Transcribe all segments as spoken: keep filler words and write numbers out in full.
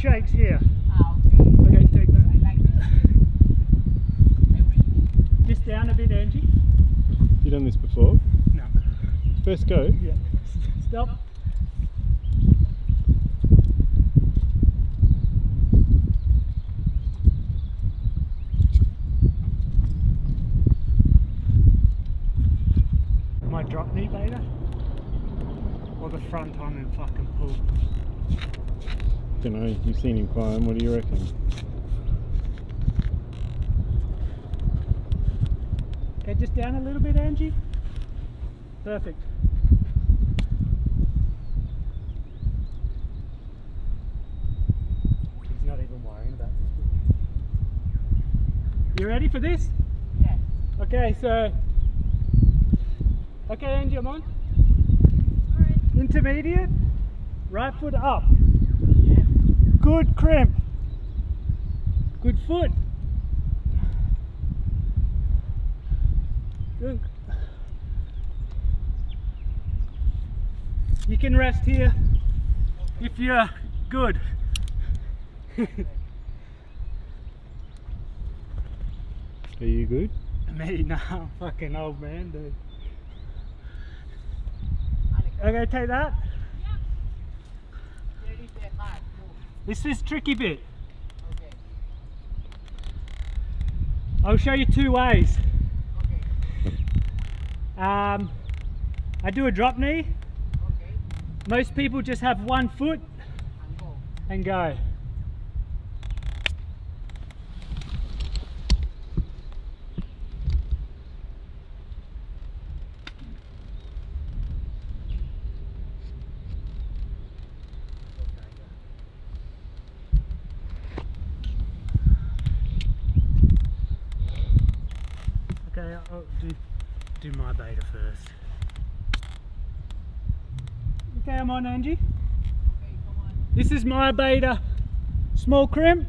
shakes here. Oh, okay. Okay, take that. I like this. Just down a bit, Angie. You done this before? No. First go? Yeah. Stop. My drop knee later, or the front on and fucking pull. Dunno, you've seen him climb, what do you reckon? Okay, just down a little bit, Angie. Perfect. He's not even worrying about this. You ready for this? Yeah. Okay, so Okay, Angie, I'm on. Alright. Intermediate, right foot up. Yeah. Good crimp. Good foot. Good. You can rest here if you're good. Are you good? Me? No, I'm fucking old man, dude. Okay, take that. Yep. This is tricky bit. Okay. I'll show you two ways. Okay. Um, I do a drop knee. Okay. Most people just have one foot and go. And go. I'll do, do my beta first. Okay, I'm on, Angie. Okay, come on. This is my beta. Small crimp,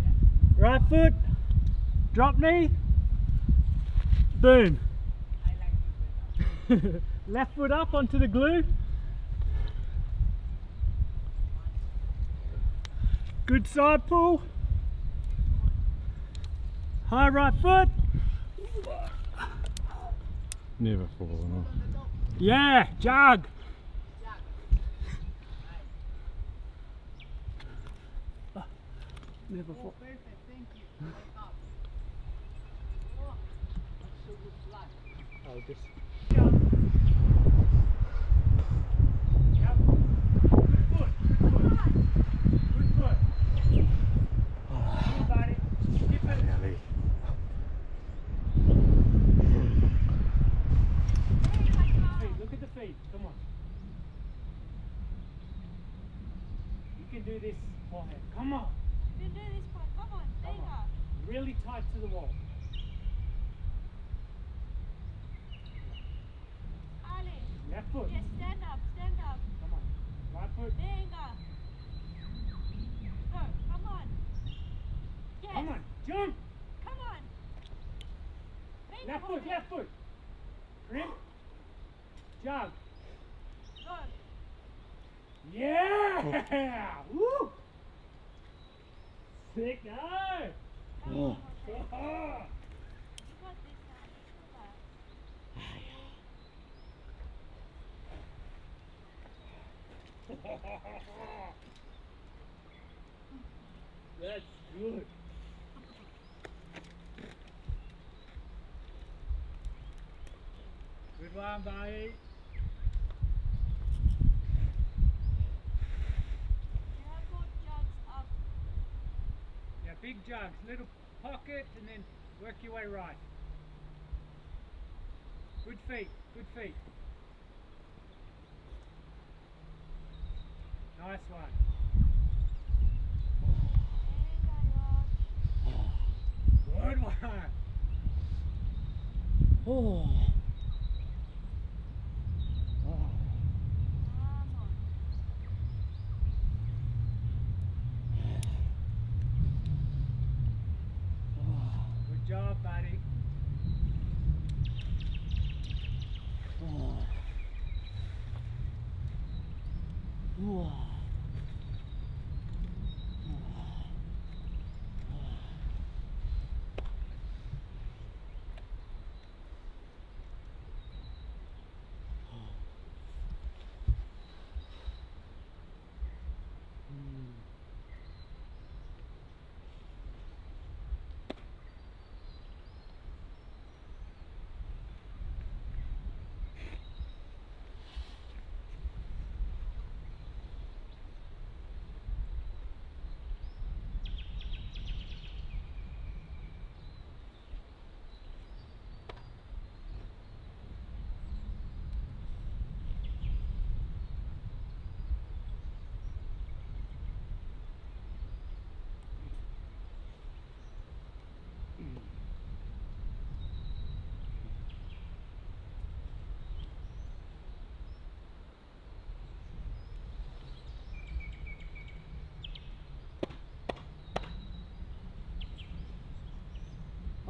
yeah. Right foot, drop knee, boom. I like foot left foot up onto the glue. Good side pull. High right foot. Never fallen off. Yeah, jog. Oh, never fall. Perfect, thank you. Oh, just. Do this forehead. Come on. You can do this part. Come on. There you go. Really tight to the wall. Ali. Left foot. Yes, stand up. Stand up. Come on. Right foot. There you go. Go. Come on. Yes. Come on. Jump. Come on. Bring left foot. It. Left foot. Crimp. Jog. Go. Yeah! Woo! Sick, no! Oh. Oh. That's good. Good one, buddy. Big jugs, little pockets, and then work your way right. Good feet, good feet. Nice one. Good one. Oh.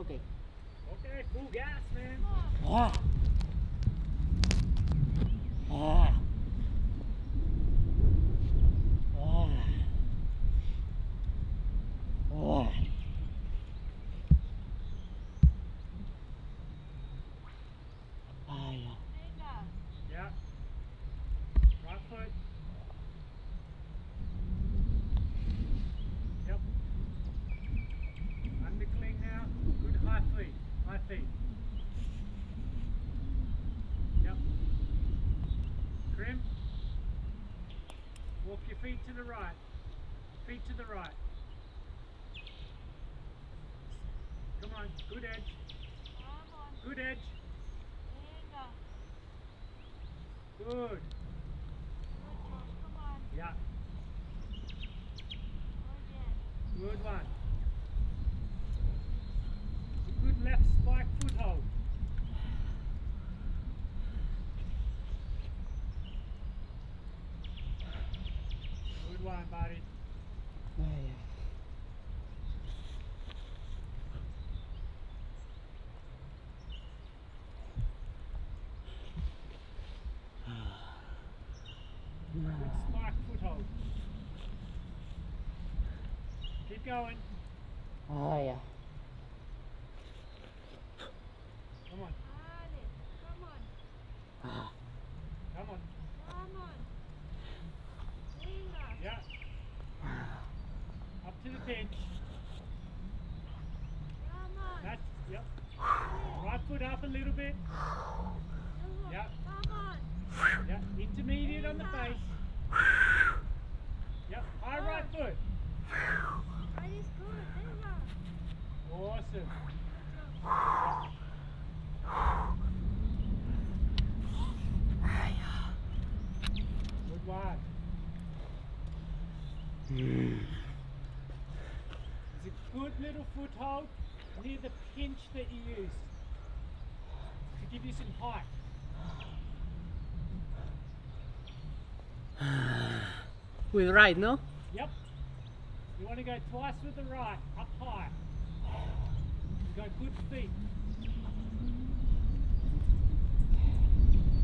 Okay. Okay, full gas, man. Ah. Ah. Ah. Ah. Ah, yeah. Yeah. Right foot. Yep. I'm nickling now. Good high feet. High feet. Yep. Trim. Walk your feet to the right. Feet to the right. Come on. Good edge. Good edge. Good. Come on. Yeah. Good one. It's a good left spike foothold. Good one, buddy. Oh, yeah. Going. Oh yeah. Come on. Come on. Ah. Come on. Come on. Yeah. Up to the pinch. Come on. That's yep. Right foot up a little bit. Yep. Come on. Yep. Intermediate on the face. Yep. High right foot. Awesome. Good one. Mm. It's a good little foothold near the pinch that you use to give you some height. With right, no? Yep. You want to go twice with the right, up high. Go good feet.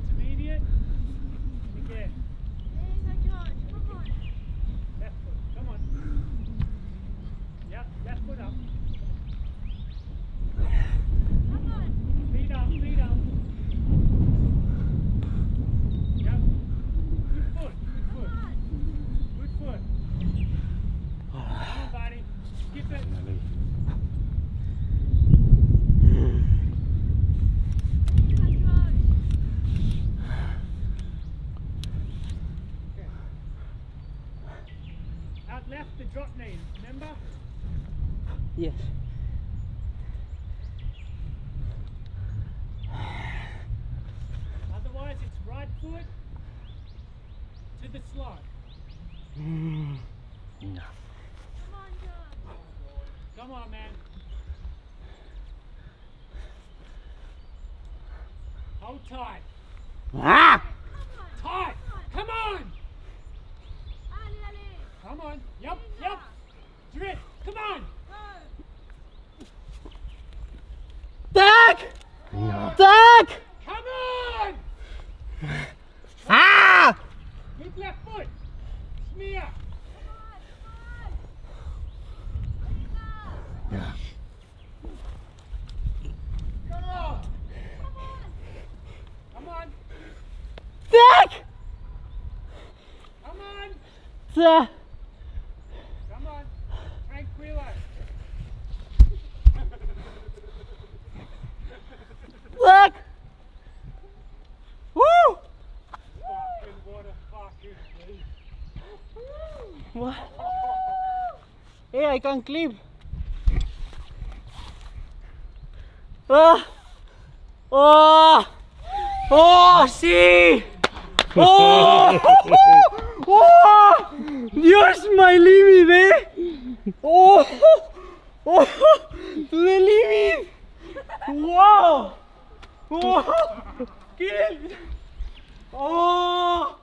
Intermediate. Again. Come on. Left foot. Come on. Yep, left foot up. Come on. Feet up, feet up. Yep. Good foot. Good foot. Good foot. Come on, buddy. Skip it. Drop knee, remember? Yes. Otherwise, it's right foot to the slide. Mm. No. Come on, John. Come on, man. Hold tight. Ah! Tight. Come on. Come on. Yep. Yep. Drift. Come on. Back. No. Back. Come on. Ah. Good left foot. Smear. Come on. Come on. Yeah. Come on. Come on. Back. Come on. Yeah. Look! Woo! Fucking what a fucking clip. What? Hey, I can't clip. Oh! Oh! Oh, see! Oh! Oh! Dios, my limit, eh? Oh! Oh! To the limit! Wow! Oh, get it! Oh!